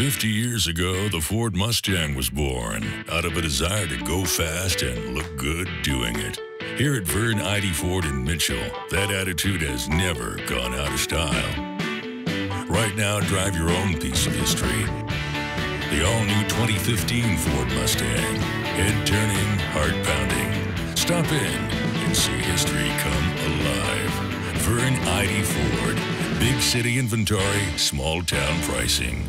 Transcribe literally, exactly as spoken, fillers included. fifty years ago, the Ford Mustang was born out of a desire to go fast and look good doing it. Here at Vern Eide Ford in Mitchell, that attitude has never gone out of style. Right now, drive your own piece of history. The all-new twenty fifteen Ford Mustang, head-turning, heart-pounding. Stop in and see history come alive. Vern Eide Ford, big city inventory, small town pricing.